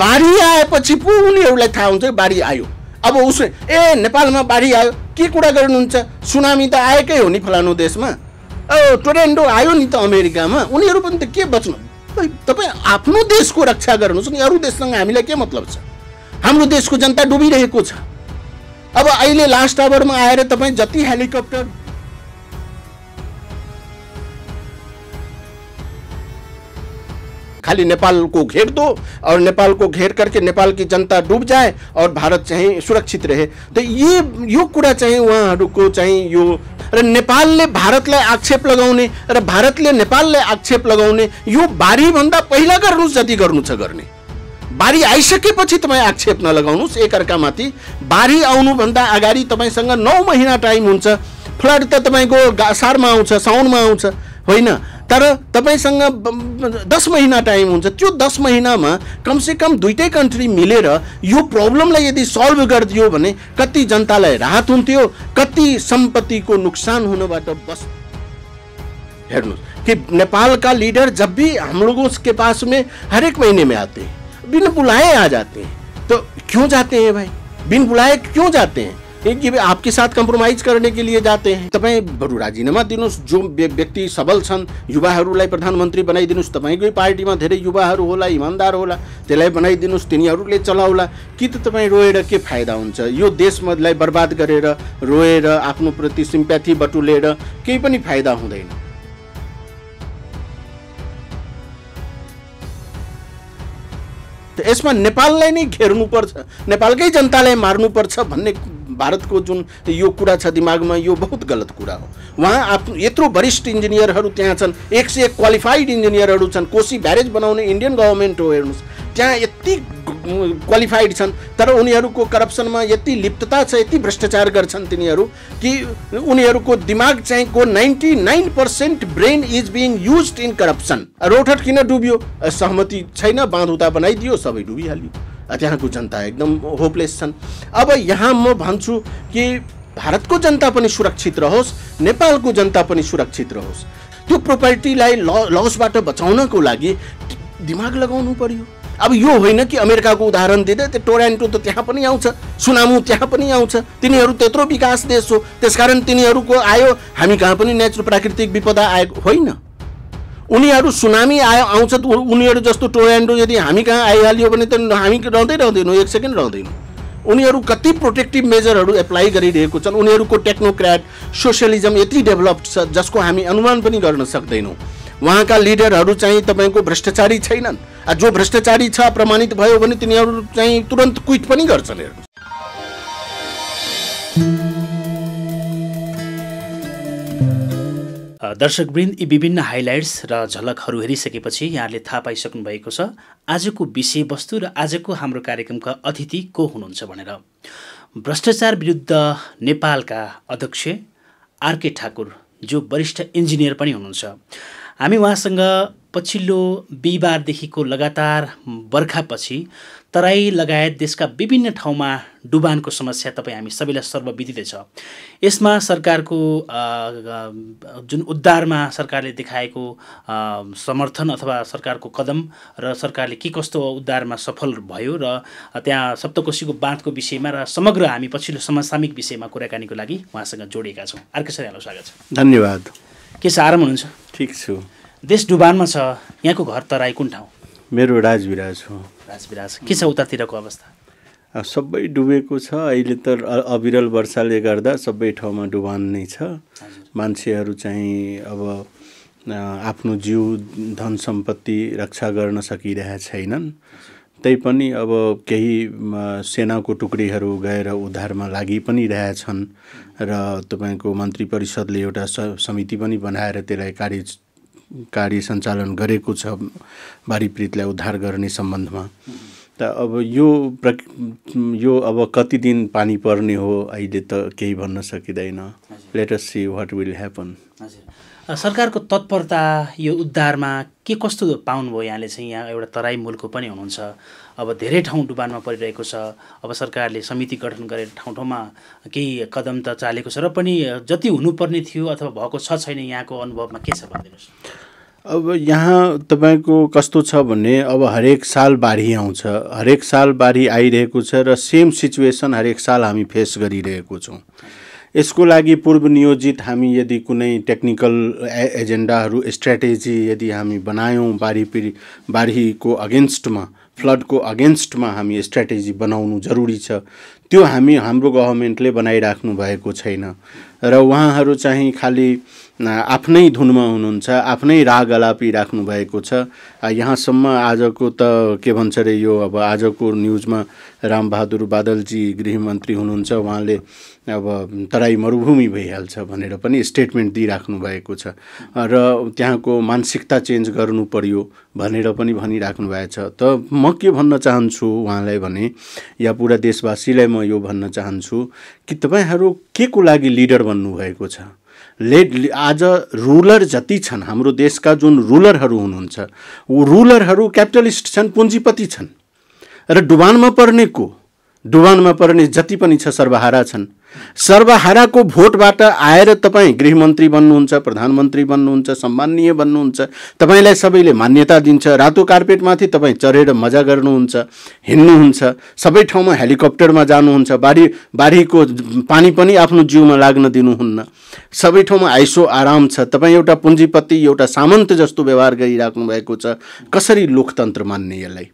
बाढी आए पी पू उनीहरूलाई थाहा हुन्छ बाढी आयो। अब उस ए नेपालमा बाढी आयो के कुरा गर्नुहुन्छ, सुनामी त आएकै हो नि फलानु देशमा, टोरेन्डो आयो नि त अमेरिकामा, उनीहरू पनि त के बच्नु। तपाईँ आफ्नो देशको रक्षा गर्नुहोस् नि, अरू देशसँग हामीलाई के मतलब छ। हाम्रो देशको जनता डुबिरहेको छ। अब अहिले लास्ट आवरमा आएर तपाईँ जति हेलिकप्टर खाली नेपाल को घेर दो और नेपाल को घेर करके नेपाल की जनता डूब जाए और भारत चाहिँ सुरक्षित रहे, तो यो कुरा चाहिँ उहाँहरुको चाहिँ यो र नेपालले भारतलाई आक्षेप लगाउने र भारतले नेपाललाई आक्षेप लगाउने यो बारी भन्दा पहिला गर्नुस्, जति गर्नु छ गर्ने। बारी आइसकेपछि तपाई आक्षेप नलगाउनुस् एकअर्कामाथि। बारी आउनु भन्दा अगाडि तपाईसँग 9 महिना टाइम हुन्छ। फ्लड त तपाईको सारमा आउँछ, साउनमा आउँछ होइन, तर तपाईसँग 10 महिना टाइम हुन्छ। त्यो 10 महिनामा कम से कम दुईटै कन्ट्री मिलेर यो प्रब्लमलाई यदि सल्भ गर्दियो भने कति जनतालाई राहत हुन्थ्यो, कति सम्पत्तिको नोक्सान हुनबाट बस। हेर्नुस् कि नेपालका लीडर जब भी हम लोगों के पास में हर एक महीने में आते हैं, बिन बुलाए आ जाते हैं, तो क्यों जाते हैं भाई, बिन बुलाए क्यों जाते हैं? कि आपके साथ कम्प्रोमाइज करने के लिए जाते हैं। तपाई बरू राजीनामा दिनुस्, जो व्यक्ति सबल छन् युवाहरूलाई प्रधानमन्त्री बनाइदिनुस्। तपाईकै पार्टीमा धेरै युवाहरू होला, इमानदार होला, त्यसलाई बनाइदिनुस्, तिनीहरूले चलाउला। कि तपाई रोएर के फाइदा हुन्छ? यो देशलाई बर्बाद गरेर रोएर आफ्नो प्रति सिम्प्याथी बटुलेर केही पनि फाइदा हुँदैन। यसमा नेपाललाई नै घेर्नु पर्छ, नेपालकै जनतालाई मार्नु पर्छ भन्ने भारत को जुन यो कुरा छ दिमागमा, यो बहुत गलत कुरा हो। वहाँ आफ्नो यत्रो वरिष्ठ इन्जिनियरहरू त्यहाँ छन्, 101 क्वालिफाइड इन्जिनियरहरू छन्। कोशी ब्यारेज बनाउने इन्डियन गभर्नमेन्ट हो, हेर्नुस् त्यहाँ यति क्वालिफाइड छन्, तर उनीहरूको करप्सनमा यति लिप्तता छ, यति भ्रष्टाचार गर्छन् तिनीहरू कि उनीहरूको दिमाग चाहिँ को 99% brain is being used in corruption. रोठट किन डुब्यो? सहमति छैन, बाँधुता बनाइदियो, सबै डुबिहाल्यो। त्यहाँको जनता एकदम होपलेस छन्। अब यहाँ म भन्छु कि भारतको जनता पनि सुरक्षित रहोस्, नेपालको जनता पनि सुरक्षित रहोस्। त्यो प्रोपर्टीलाई लसबाट बचाउनको लागि दिमाग लगाउनु पर्यो। अब यो होइन कि अमेरिकाको उदाहरण दिँदै त्यो टोरेन्टो त त्यहाँ पनि आउँछ, सुनामु त्यहाँ पनि आउँछ। तिनीहरू त्यत्रो विकास देश हो, त्यसकारण तिनीहरूको आयो, हामी कहाँ पनि नेचुरल प्राकृतिक विपदा आएको होइन। उनीहरू सुनामी आयो आउँछ, उनीहरू जस्तो टोरेन्डो यदि हामी कहाँ आइहाल्यो भने त हामी रहँदै रहँदैनौँ, एक सेकेन्ड रहँदैनौँ। उनीहरू कति प्रोटेक्टिभ मेजरहरू एप्लाई गरिरहेको छन्। उनीहरूको टेक्नोक्राट सोशलिज्म यति डेभलप्ड छ जसको हामी अनुमान पनि गर्न सक्दैनौँ। वहाँका लिडरहरू चाहिँ तपाईँको भ्रष्टाचारी छैनन्। जो भ्रष्टाचारी छ प्रमाणित भयो भने तिनीहरू चाहिँ तुरन्त क्विट पनि गर्छन्। हेर्नु दर्शकवृन्द, यी विभिन्न हाइलाइट्स र झलकहरू हेरिसकेपछि यहाँले थाहा पाइसक्नु भएको छ आजको विषयवस्तु र आजको हाम्रो कार्यक्रमका अतिथि को हुनुहुन्छ भनेर। भ्रष्टाचार विरुद्ध नेपालका अध्यक्ष आरके ठाकुर, जो वरिष्ठ इन्जिनियर पनि हुनुहुन्छ। हामी उहाँसँग पछिल्लो बिहिबारदेखिको लगातार बर्खापछि तराई लगायत देशका विभिन्न ठाउँमा डुबानको समस्या हामी सबैलाई सर्वविदित छ। यसमा सरकारको जुन उद्धारमा सरकारले देखाएको समर्थन अथवा सरकारको कदम र सरकारले के कस्तो उद्धारमा सफल भयो र त्यहाँ सप्तकोशीको बाँधको विषयमा र समग्र हामी पछिल्लो समसामयिक विषयमा कुराकानीको लागि उहाँसँग जोडिएका छौँ। आरके सर, यहाँलाई स्वागत छ। धन्यवाद। के छ, आराम हुनुहुन्छ? ठिक छु। देश डुबानमा छ, यहाँको घर तराई कुन ठाउँ? मेरो राजविराज हो। राजविराज। के छ उतातिरको अवस्था? सबै डुबेको छ अहिले त, अविरल वर्षाले गर्दा सबै ठाउँमा डुबान नै छ। मान्छेहरू चाहिँ अब आफ्नो जीव धन सम्पत्ति रक्षा गर्न सकिरहेका छैनन्। त्यही पनि अब केही सेनाको टुक्रीहरू गएर उद्धारमा लागि पनि रहेछन् र तपाईँको मन्त्री परिषदले एउटा समिति पनि बनाएर त्यसलाई कार्य सञ्चालन गरेको छ बाढी पीडितलाई उद्धार गर्ने सम्बन्धमा। त अब यो अब कति दिन पानी पर्ने हो अहिले त केही भन्न सकिँदैन। Let us see what will happen. हजुर, सरकारको तत्परता यो उद्धारमा के कस्तो पाउनुभयो यहाँले? चाहिँ यहाँ एउटा तराई मुलको पनि हुनुहुन्छ, अब धेरै ठाउँ डुबानमा परिरहेको छ। अब सरकारले समिति गठन गरेर ठाउँ ठाउँमा केही कदम त चालेको छ, र पनि जति हुनुपर्ने थियो अथवा भएको छैन, यहाँको अनुभवमा के छ भनिदिनुहोस्। अब यहाँ तपाईको कस्तो छ भने अब हरेक साल बाढी आउँछ, हरेक साल बाढी आइरहेको छ र सेम सिचुएसन हरेक साल हामी फेस गरिरहेको छौँ। यसको लागि पूर्व नियोजित हामी यदि कुनै टेक्निकल एजेन्डाहरू स्ट्र्याटेजी यदि हामी बनायौँ बाढीको अगेन्स्टमा, फ्लडको अगेन्स्टमा हामी स्ट्र्याटेजी बनाउनु जरुरी छ। त्यो हामी हाम्रो गभर्नमेन्टले बनाइराख्नु भएको छैन र उहाँहरू चाहिँ खालि आफ्नै धुनमा हुनुहुन्छ, आफ्नै राग अलापी राख्नु भएको छ। यहाँसम्म आजको त के भन्छ रे यो, अब आजको न्युजमा रामबहादुर बादलजी गृहमन्त्री हुनुहुन्छ, उहाँले अब तराई मरुभूमि भइहाल्छ भनेर पनि स्टेटमेन्ट दिइराख्नु भएको छ र त्यहाँको मानसिकता चेन्ज गर्नु पर्यो भनेर पनि भनिराख्नु भएको छ। त म के भन्न चाहन्छु उहाँलाई भने, या पुरा देशवासीलाई म यो भन्न चाहन्छु कि तपाईहरू के को लागि लिडर बन्नुभएको छ? आज रुलर जति छन्, हाम्रो देशका जुन रुलरहरू हुनुहुन्छ, ऊ रुलरहरू क्यापिटलिस्ट छन्, पुँजीपति छन् र डुबानमा पर्ने जति पनि छ सर्वहारा छन्। सर्वहाराको भोटबाट आएर तपाईँ गृहमन्त्री बन्नुहुन्छ, प्रधानमन्त्री बन्नुहुन्छ, सम्माननीय बन्नुहुन्छ, तपाईलाई सबैले मान्यता दिन्छ, रातो कार्पेटमाथि तपाईँ चढेर मजा गर्नुहुन्छ, हिँड्नुहुन्छ, सबै ठाउँमा हेलिकप्टरमा जानुहुन्छ, बाढीको पानी पनि आफ्नो जिउमा लाग्न दिनुहुन्न, सबै ठाउँमा आइसो आराम छ। तपाईँ एउटा पुँजीपति, एउटा सामन्त जस्तो व्यवहार गरिराख्नु भएको छ। कसरी लोकतन्त्र मान्ने यसलाई?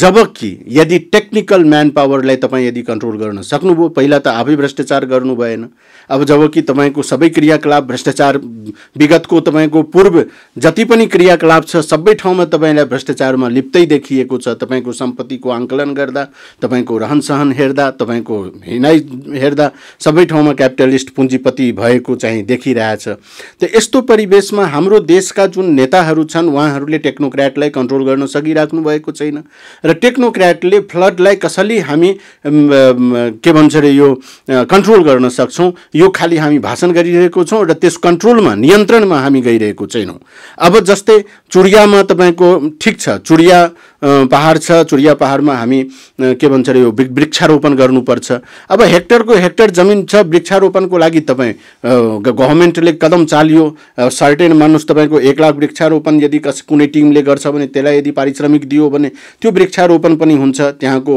जबकि यदि टेक्निकल म्यान पावरलाई तपाईँ यदि कन्ट्रोल गर्न सक्नुभयो, पहिला त आफै भ्रष्टाचार गर्नु भएन। अब जबकि तपाईको सबै क्रियाकलाप भ्रष्टाचार, विगतको तपाईको पूर्व जति पनि क्रियाकलाप छ सबै ठाउँमा तपाईलाई भ्रष्टाचारमा लिप्तै देखिएको छ। तपाईको सम्पत्तिको आंकलन गर्दा, तपाईको रहनसहन हेर्दा, तपाईको हिँडाइ हेर्दा सबै ठाउँमा क्यापिटलिस्ट पुँजीपति भएको चाहिँ देखिरहेछ। त यस्तो परिवेशमा हाम्रो देशका जुन नेताहरू छन् उहाँहरूले टेक्नोक्र्याटलाई कन्ट्रोल गर्न सकिराख्नु भएको छैन र टेक्नोक्र्याटले फ्लडलाई कसरी हामी के भन्छ रे यो कन्ट्रोल गर्न सक्छौं, यो खाली हामी भाषण गरिरहेको छौं र त्यस कन्ट्रोलमा, नियन्त्रणमा हामी गइरहेको छैनौं। अब जस्तै चुडियामा तपाईको ठीक छ, चुडिया पहाड छ, चुडिया पहाडमा हामी के भन्छ रे यो वृक्षारोपण गर्नुपर्छ। अब हेक्टरको हेक्टर जमिन छ, वृक्षारोपणको लागि तपाईँ गभर्नमेन्टले कदम चालियो, सर्टेन मान्नुहोस् तपाईको 1 लाख वृक्षारोपण यदि कुनै टिमले गर्छ भने त्यसलाई यदि पारिश्रमिक दियो भने त्यो वृक्षारोपण पनि हुन्छ। त्यहाँको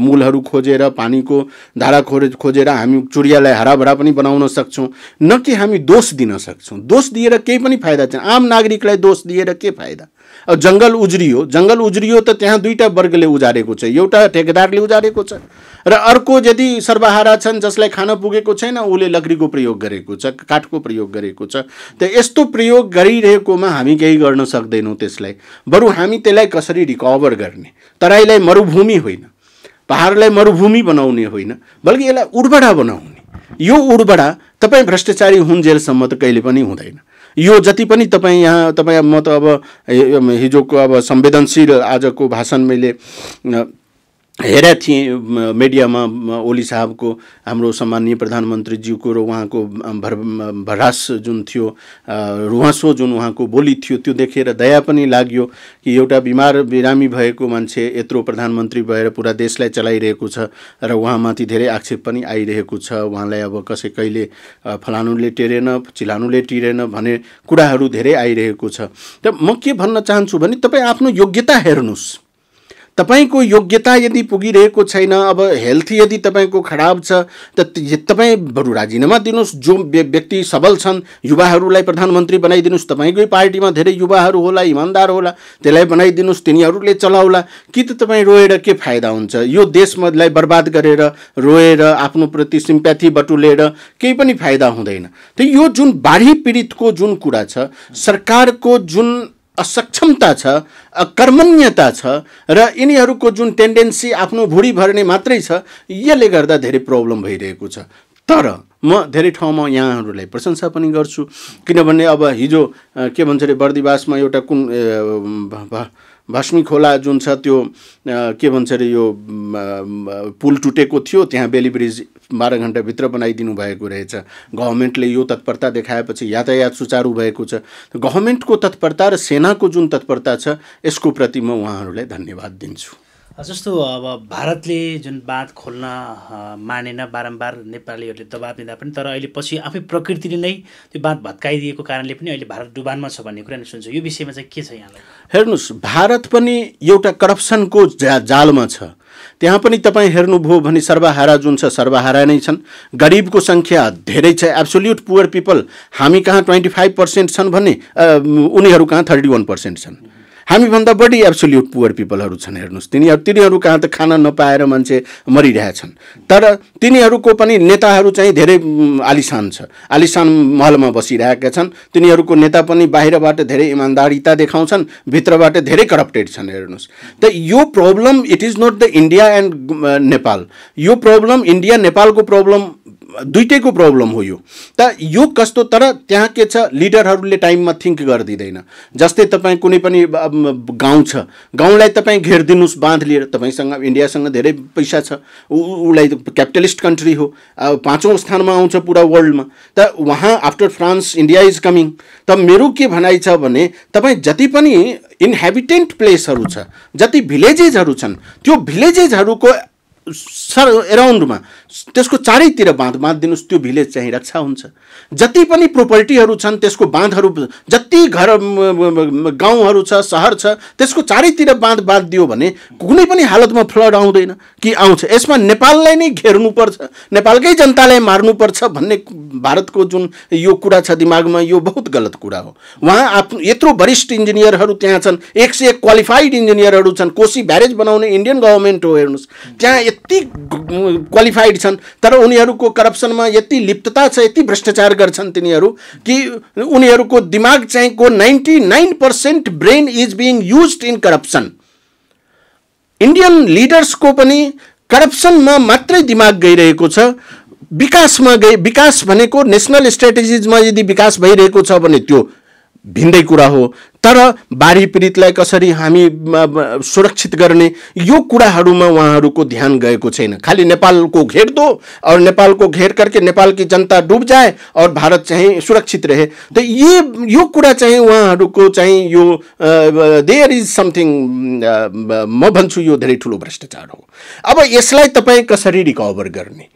मूलहरू खोजेर, पानीको धारा खोजेर हामी चुडियालाई हराभरा पनि बनाउन सक्छौँ, न कि हामी दोष दिन सक्छौँ। दोष दिएर केही पनि फाइदा छैन, आम नागरिकलाई दोष दिएर के फाइदा? अब जङ्गल उज्रियो त त्यहाँ दुईटा वर्गले उजारेको छ, एउटा ठेकेदारले उजारेको छ र अर्को यदि सर्वहारा छन् जसलाई खान पुगेको छैन उसले लकड़ीको प्रयोग गरेको छ, काठको प्रयोग गरेको छ। त यस्तो प्रयोग गरिरहेकोमा हामी केही गर्न सक्दैनौँ। त्यसलाई बरु हामी त्यसलाई कसरी रिकभर गर्ने? तराईलाई मरुभूमि होइन, पहाडलाई मरुभूमि बनाउने होइन, बल्कि यसलाई उर्वरा बनाउने। यो उर्वरा तपाईँ भ्रष्टाचारी हुन्जेलसम्म त कहिले पनि हुँदैन। यो जति पनि तपाईँ म त अब हिजोको अब संवेदनशील आजको भाषण मैले हेरेको थिएँ मिडियामा, ओली साहबको, हाम्रो सम्माननीय प्रधानमन्त्रीज्यूको र उहाँको भरास जुन थियो, रुवासो जुन उहाँको बोली थियो, त्यो देखेर दया पनि लाग्यो कि एउटा बिरामी भएको मान्छे यत्रो प्रधानमन्त्री भएर पुरा देशलाई चलाइरहेको छ र उहाँमाथि धेरै आक्षेप पनि आइरहेको छ। उहाँलाई अब कहिले फलानुले टेरेन, चिलानुले टिरेन भन्ने कुराहरू धेरै आइरहेको छ। त म के भन्न चाहन्छु भने तपाईँ आफ्नो योग्यता हेर्नुहोस्। तपाईको योग्यता यदि पुगिरहेको छैन, अब हेल्थ यदि तपाईको खराब छ त तपाईँ बरु राजीनामा दिनुहोस्। जो व्यक्ति सबल छन्, युवाहरूलाई प्रधानमन्त्री बनाइदिनुहोस्। तपाईँकै पार्टीमा धेरै युवाहरू होला, इमान्दार होला, त्यसलाई बनाइदिनुहोस्, तिनीहरूले चलाउला। कि त तपाईँ रोएर के फाइदा हुन्छ? यो देशलाई बर्बाद गरेर, रोएर, आफ्नो प्रति सिम्प्याथी बटुलेर केही पनि फाइदा हुँदैन। त यो जुन बाढी पीडितको जुन कुरा छ, सरकारको जुन असक्षमता छ, अकर्मण्यता छ र यिनीहरूको जुन टेन्डेन्सी आफ्नो भुडी भर्ने मात्रै छ, यसले गर्दा धेरै प्रब्लम भइरहेको छ। तर म धेरै ठाउँमा यहाँहरूलाई प्रशंसा पनि गर्छु, किनभने अब हिजो के भन्छ अरे बर्दिवासमा एउटा कुन भस्मी खोला जुन छ त्यो के भन्छ अरे यो पुल टुटेको थियो, त्यहाँ बेली ब्रिज 12 घण्टाभित्र बनाइदिनु भएको रहेछ। गभर्मेन्टले यो तत्परता देखाएपछि यातायात सुचारु भएको छ। गभर्मेन्टको तत्परता र सेनाको जुन तत्परता छ, यसको प्रति म उहाँहरूलाई धन्यवाद दिन्छु। जस्तो अब भारतले जुन बाँध खोल्न मानेन, बारम्बार नेपालीहरूले दबाब दिँदा पनि, तर अहिले पछि आफै प्रकृतिले नै त्यो बाँध भत्काइदिएको कारणले पनि अहिले भारत डुबानमा छ भन्ने कुरा नि सुन्छ। यो विषयमा चाहिँ के छ यहाँलाई? हेर्नुस्, भारत पनि एउटा करप्सनको जालमा छ। त्यहाँ पनि तपाईँ हेर्नुभयो भने सर्वहारा जुन छ सर्वहारा नै छन्। गरिबको सङ्ख्या धेरै छ। एब्सोल्युट पुअर पिपल हामी कहाँ 25% छन् भने उनीहरू कहाँ 31% छन्। हामीभन्दा बढी एब्सोल्युट पुअर पिपलहरू छन्। हेर्नुहोस्, तिनीहरू कहाँ त खाना नपाएर मान्छे मरिरहेछन्, तर तिनीहरूको पनि नेताहरू चाहिँ धेरै आलिशान छ, आलिशान महलमा बसिरहेका छन्। तिनीहरूको नेता पनि बाहिरबाट धेरै इमान्दारिता देखाउँछन्, भित्रबाट धेरै करप्टेड छन्। हेर्नुहोस्, त यो problem it is not the India and Nepal, यो प्रब्लम इन्डिया नेपालको प्रब्लम दुईटैको प्रब्लम हो। यो कस्तो, तर त्यहाँ के छ, लिडरहरूले टाइममा थिंक गर्दिदैन। जस्तै तपाईँ कुनै पनि गाउँ छ, गाउँलाई तपाईँ घेरिदिनुस् बाँध लिएर, तपाईँसँग इन्डियासँग धेरै पैसा छ, उसलाई क्यापिटलिस्ट कन्ट्री हो, 5औं स्थानमा आउँछ पूरा वर्ल्डमा। त वहाँ after France India is coming. त मेरो के भनाइ छ भने तपाईँ जति पनि इन्हेबिटेन्ट प्लेसहरू छ, जति भिलेजेसहरू छन्, त्यो भिलेजेसहरूको एराउन्डमा त्यसको चारैतिर बाँध बाँधिदिनुस्, त्यो भिलेज चाहिँ रक्षा हुन्छ। जति पनि प्रोपर्टीहरू छन् त्यसको बाँधहरू, जति घर गाउँहरू छ शहर छ त्यसको चारैतिर बाँध बाँधिदियो भने कुनै पनि हालतमा फ्लड आउँदैन कि आउँछ। यसमा नेपाललाई नै घेर्नुपर्छ, नेपालकै जनतालाई मार्नुपर्छ भन्ने भारतको जुन यो कुरा छ दिमागमा, यो बहुत गलत कुरा हो। उहाँ यत्रो वरिष्ठ इन्जिनियरहरू त्यहाँ छन्, 101 क्वालिफाइड इन्जिनियरहरू छन्। कोशी ब्यारेज बनाउने इन्डियन गभर्मेन्ट हो। हेर्नुहोस्, त्यहाँ यति क्वालिफाइड छन्, तर उनीहरूको करप्सनमा यति लिप्तता छ, यति भ्रष्टाचार गर्छन् तिनीहरू कि उनीहरूको दिमाग चाहिँ को 99% brain is being used in corruption. Indian लिडर्सको पनि करप्सनमा मात्रै दिमाग गइरहेको छ। विकासमा गए, विकास भनेको नेसनल स्ट्रेटेजिजमा यदि विकास भइरहेको छ भने त्यो भिन्दै कुरा हो, तर बाढी पीडितलाई कसरी हामी सुरक्षित गर्ने यो कुराहरूमा उहाँहरूको ध्यान गएको छैन। खाली नेपाल को घेर दो और नेपाल को घेर करके नेपाल की जनता डूब जाए और भारत चाहिँ सुरक्षित रहे। तो यो कुरा चाहिँ उहाँहरूको चाहिँ यो देयर इज समथिङ, म भन्छु यो धेरै ठुलो भ्रष्टाचार हो। अब यसलाई तपाईँ कसरी रिकभर गर्ने?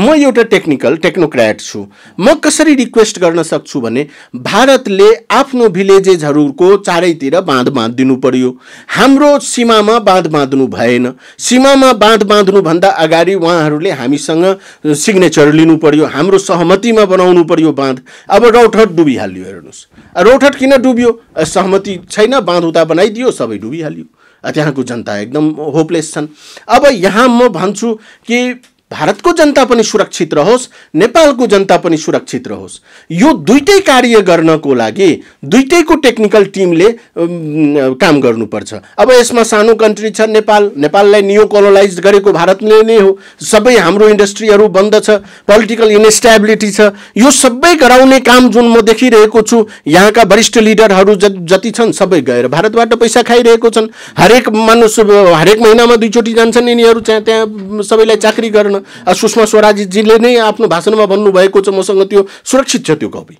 म एउटा टेक्नोक्र्याट छु, म कसरी रिक्वेस्ट गर्न सक्छु भने भारतले आफ्नो भिलेजेसहरूको चारैतिर बाँध बाँधिदिनु पर्यो। हाम्रो सीमामा बाँध बाँध्नु भएन। सीमामा बाँध बाँध्नुभन्दा अगाडि उहाँहरूले हामीसँग सिग्नेचर लिनु पर्यो, हाम्रो सहमतिमा बनाउनु पर्यो बाँध। अब रौतहट डुबिहाल्यो। हेर्नुहोस्, रौतहट किन डुब्यो? सहमति छैन, बाँध उता बनाइदियो, सबै डुबिहाल्यो। त्यहाँको जनता एकदम होपलेस छन्। अब यहाँ म भन्छु कि भारतको जनता पनि सुरक्षित रहोस्, नेपालको जनता पनि सुरक्षित रहोस्। यो दुईटै कार्य गर्नको लागि दुईटैको टेक्निकल टिमले काम गर्नुपर्छ। अब यसमा सानो कन्ट्री छ नेपाल, नेपाललाई नियो कोलोनाइज गरेको भारतले नै हो। सबै हाम्रो इन्डस्ट्रीहरू बन्द छ, पोलिटिकल इनस्टेबिलिटी छ। यो सबै गराउने काम जुन म देखिरहेको छु, यहाँका वरिष्ठ लिडरहरू जति छन् सबै गएर भारतबाट पैसा खाइरहेको छन्। हरेक महिनामा दुईचोटि जान्छन् यिनीहरू चाहिँ त्यहाँ सबैलाई चाकरी गर्न। सुषमा स्वराजजीले नै आफ्नो भाषणमा भन्नुभएको छ, मसँग त्यो सुरक्षित छ त्यो कपी।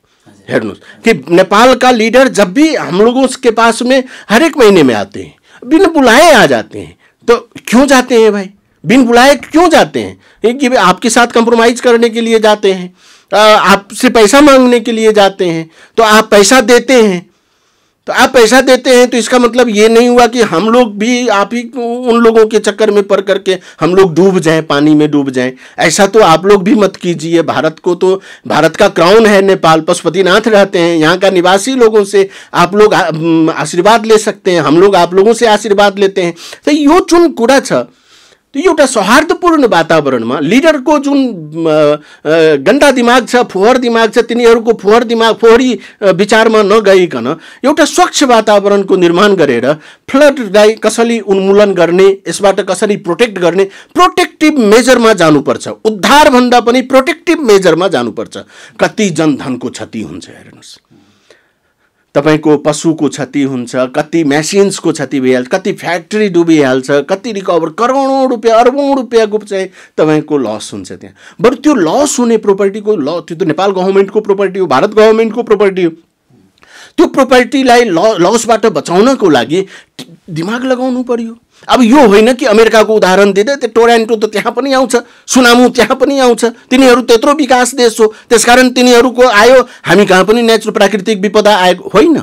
हेर्नुहोस् कि नेपाल का लीडर जब भी हम लोगों के पास में हरेक महीने में आते हैं, बिन बुलाए आ जाते हैं। तो क्यों जाते हैं भाई? बिन बुलाए क्यों जाते हैं? कि आपके साथ कंप्रोमाइज करने के लिए जाते हैं, आपसे पैसा मांगने के लिए जाते हैं। तो आप पैसा देते हैं, तो आप पैसा देते हैं, तो इसका मतलब ये नहीं हुआ कि हम लोग भी आप ही उन लोगों के चक्कर में पड़ करके हम लोग डूब जाएं, पानी में डूब जाएं। ऐसा तो आप लोग भी मत कीजिए। भारत को तो भारत का क्राउन है नेपाल, पशुपतिनाथ रहते हैं। यहाँ का निवासी लोगों से आप लोग आशीर्वाद ले सकते हैं, हम लोग आप लोगों से आशीर्वाद लेते हैं। तो यो जुन कुरा छ, तो एउटा सौहार्दपूर्ण वातावरणमा लिडरको जुन गन्दा दिमाग छ, फोहोर दिमाग छ, तिनीहरूको फोहोर दिमाग फोहोरी विचारमा नगइकन एउटा स्वच्छ वातावरणको निर्माण गरेर फ्लडलाई कसरी उन्मूलन गर्ने, यसबाट कसरी प्रोटेक्ट गर्ने, प्रोटेक्टिभ मेजरमा जानुपर्छ। उद्धारभन्दा पनि प्रोटेक्टिभ मेजरमा जानुपर्छ। कति जनधनको क्षति हुन्छ हेर्नुहोस्, तपाईको पशुको क्षति हुन्छ, कति मेसिन्सको क्षति भइहाल्छ, कति फ्याक्ट्री डुबिहाल्छ, कति रिकभर करोडौँ रुपियाँ अरबौँ रुपियाँको चाहिँ तपाईँको लस हुन्छ त्यहाँ। बरु त्यो लस हुने प्रोपर्टीको त्यो त नेपाल गभर्मेन्टको प्रोपर्टी हो, भारत गभर्मेन्टको प्रोपर्टी हो। त्यो प्रोपर्टीलाई लसबाट बचाउनको लागि दिमाग लगाउनु पर्यो। अब यो होइन कि अमेरिका को उदाहरण दिँदै त्यो टोरन्टो त त्यहाँ पनि आउँछ, सुनामु त्यहाँ पनि आउँछ, तिनीहरू त्यत्रो विकास देश हो, त्यसकारण तिनीहरूको आयो, हामी कहाँ पनि नेचुरल प्राकृतिक विपदा आएको होइन।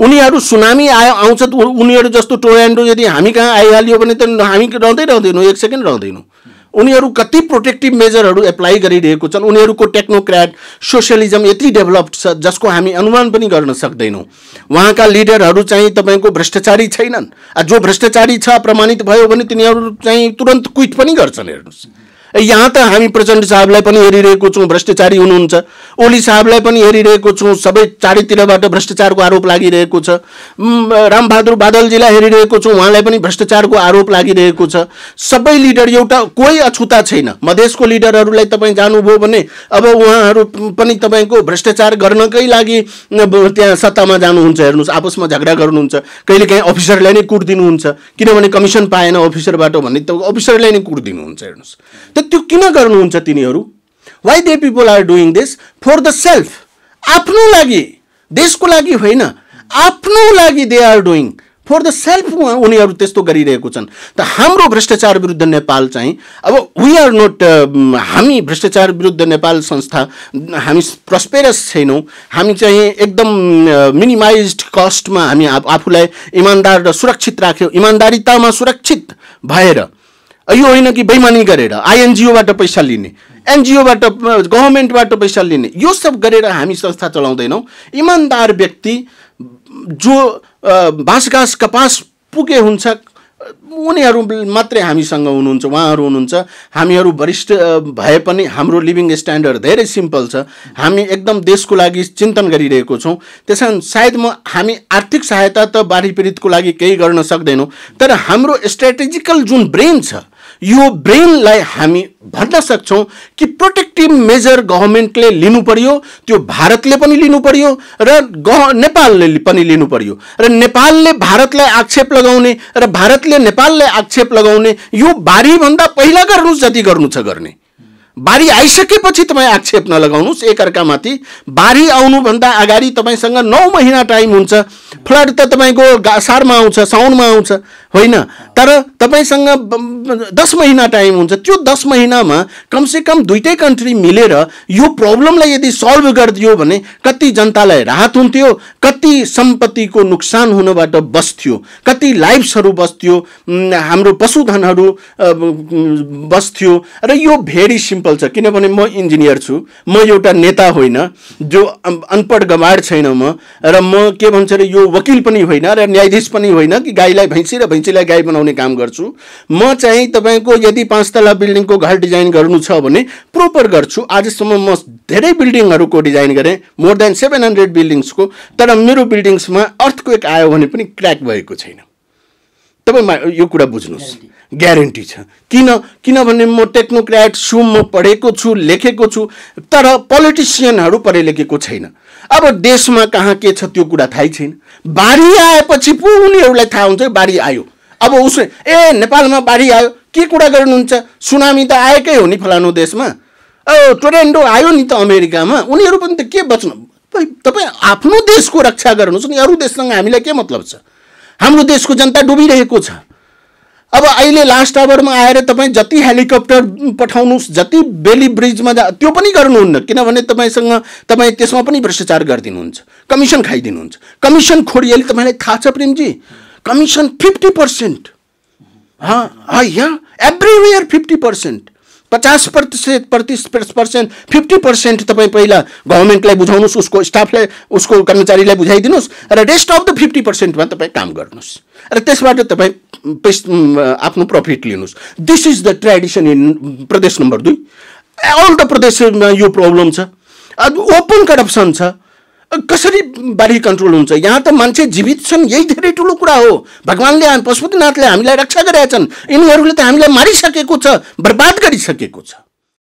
उनीहरू सुनामी आयो आउँछ, उनीहरू जस्तो टोरन्टो यदि हामी कहाँ आइहाल्यो भने त हामी रहँदै रहँदैनौँ, एक सेकेन्ड रहँदैनौँ। उनीहरू कति प्रोटेक्टिभ मेजरहरू एप्लाई गरिरहेको छन्, उनीहरूको टेक्नोक्रेट सोशलिज्म यति डेभलप्ड छ जसको हामी अनुमान पनि गर्न सक्दैनौँ। वहाँका लिडरहरू चाहिँ तपाईको भ्रष्टाचारी छैनन्, जो भ्रष्टाचारी छ प्रमाणित भयो भने तिनीहरू चाहिँ तुरन्त क्विट पनि गर्छन्। हेर्नुस्, यहाँ त हामी प्रचण्ड साहबलाई पनि हेरिरहेको छौँ, भ्रष्टाचारी हुनुहुन्छ, ओली साहबलाई पनि हेरिरहेको छौँ, सबै चारैतिरबाट भ्रष्टाचारको आरोप लागिरहेको छ। रामबहादुर बादलजीलाई हेरिरहेको छौँ, उहाँलाई पनि भ्रष्टाचारको आरोप लागिरहेको छ। सबै लिडर एउटा, कोही अछुता छैन। मधेसको लिडरहरूलाई तपाईँ जानुभयो भने अब उहाँहरू पनि तपाईँको भ्रष्टाचार गर्नकै लागि त्यहाँ सत्तामा जानुहुन्छ। हेर्नुहोस्, आपसमा झगडा गर्नुहुन्छ, कहिलेकाहीँ अफिसरलाई नै कुट्दिनुहुन्छ, किनभने कमिसन पाएन अफिसरबाट भन्ने त अफिसरलाई नै कुट्दिनुहुन्छ। हेर्नुहोस् त्यो किन गर्नुहुन्छ तिनीहरू? Why they people are doing this for the self, आफ्नो लागि, देशको लागि होइन, आफ्नो लागि they are doing for the self. उनीहरू त्यस्तो गरिरहेको छन्। त हाम्रो भ्रष्टाचार विरुद्ध नेपाल चाहिँ अब वी आर नोट, हामी भ्रष्टाचार विरुद्ध नेपाल संस्था हामी प्रस्पेरस छैनौँ। हामी चाहिँ एकदम मिनिमाइज्ड कस्टमा हामी आफूलाई इमान्दार र सुरक्षित राख्यौँ। इमान्दारितामा सुरक्षित भएर, यो होइन कि बेइमानी गरेर आइएनजिओबाट पैसा लिने, एनजिओबाट गभर्मेन्टबाट पैसा लिने, यो सब गरेर हामी संस्था चलाउँदैनौँ। इमान्दार व्यक्ति जो बाँसघाँस कपास पुगे हुन्छ उनीहरू मात्रै हामीसँग हुनुहुन्छ, उहाँहरू हुनुहुन्छ। हामीहरू वरिष्ठ भए पनि हाम्रो लिभिङ स्ट्यान्डर्ड धेरै सिम्पल छ। हामी एकदम देशको लागि चिन्तन गरिरहेको छौँ। त्यसकारण सायद हामी आर्थिक सहायता त बाढी पीडितको लागि केही गर्न सक्दैनौँ, तर हाम्रो स्ट्राटेजिकल जुन ब्रेन छ यो ब्रेनलाई हामी भन्न सक्छौँ कि प्रोटेक्टिभ मेजर गभर्मेन्टले लिनु पर्यो, त्यो भारतले पनि लिनु पर्यो र नेपालले पनि लिनु पर्यो। र नेपालले भारतलाई आक्षेप लगाउने र भारतले नेपाललाई आक्षेप लगाउने यो बारीभन्दा पहिला गर्नुहोस्, जति गर्नु छ गर्ने। बारी आइसकेपछि तपाईँ आक्षेप नलगाउनुहोस् एकअर्कामाथि। बारी आउनुभन्दा अगाडि तपाईँसँग 9 महिना टाइम हुन्छ। फ्लड त तपाईँको सारमा आउँछ, साउनमा आउँछ होइन, तर तपाईँसँग 10 महिना टाइम हुन्छ। त्यो 10 महिनामा कमसेकम दुईटै कन्ट्री मिलेर यो प्रब्लमलाई यदि सल्भ गरिदियो भने कति जनतालाई राहत हुन्थ्यो, कति सम्पत्तिको नोक्सान हुनबाट बस्थ्यो, कति लाइफ्सहरू बस्थ्यो, हाम्रो पशुधनहरू बस्थ्यो। र यो भेरी सिम्पल छ, किनभने म इन्जिनियर छु, म एउटा नेता होइन जो अनपढ गवाड छैन म, र म के भन्छ अरे यो वकिल पनि होइन र न्यायाधीश पनि होइन कि गाईलाई भैँसी र भैँसीलाई गाई बनाउने काम गर्छु। म चाहिँ तपाईँको यदि 5 तला बिल्डिङको घर डिजाइन गर्नु छ भने प्रोपर गर्छु। आजसम्म म धेरै बिल्डिङहरूको डिजाइन गरेँ, मोर देन 700 बिल्डिङ्सको, तर मेरो बिल्डिङ्समा अर्थक्वेक आयो भने पनि क्र्याक भएको छैन। तपाईँ यो कुरा बुझ्नुहोस्, ग्यारेन्टी छ। किनभने म टेक्नोक्राट छु, म पढेको छु, लेखेको छु, तर पोलिटिसियनहरू पढे लेखेको छैन। अब देशमा कहाँ के छ त्यो कुरा थाहै छैन। बाढी आएपछि पो उनीहरूलाई थाहा हुन्छ बाढी आयो। अब उसले ए नेपालमा बाढी आयो के कुरा गर्नुहुन्छ, सुनामी त आएकै हो नि फलानु देशमा, टोरन्टो आयो नि त अमेरिकामा। उनीहरू पनि त के बच्नु? तपाईँ आफ्नो देशको रक्षा गर्नुहोस् नि, अरू देशसँग हामीलाई के मतलब छ? हाम्रो देशको जनता डुबिरहेको छ। अब अहिले लास्ट आवरमा आएर तपाईँ जति हेलिकप्टर पठाउनुहोस्, जति बेली ब्रिजमा जा, त्यो पनि गर्नुहुन्न, किनभने तपाईँसँग तपाईँ त्यसमा पनि भ्रष्टाचार गरिदिनुहुन्छ, कमिसन खाइदिनुहुन्छ। कमिसन खोरी, अहिले तपाईँलाई थाहा छ प्रेमजी, कमिसन 50%, एभ्रिवेयर 50%, 50%, 50% तपाईँ पहिला गभर्मेन्टलाई बुझाउनुहोस्, उसको स्टाफलाई, उसको कर्मचारीलाई बुझाइदिनुहोस्, र रेस्ट अफ द 50%मा तपाईँ काम गर्नुहोस् र त्यसबाट तपाईँ आफ्नो प्रफिट लिनुहोस्। This is the tradition in प्रदेश नम्बर 2। अल द प्रदेशमा यो प्रब्लम छ, ओपन करप्सन छ। कसरी बाढी कन्ट्रोल हुन्छ? यहाँ त मान्छे जीवित छन्, यही धेरै ठुलो कुरा हो। भगवान्ले, पशुपतिनाथले हामीलाई रक्षा गरेका छन्, यिनीहरूले त हामीलाई मारिसकेको छ, बर्बाद गरिसकेको छ।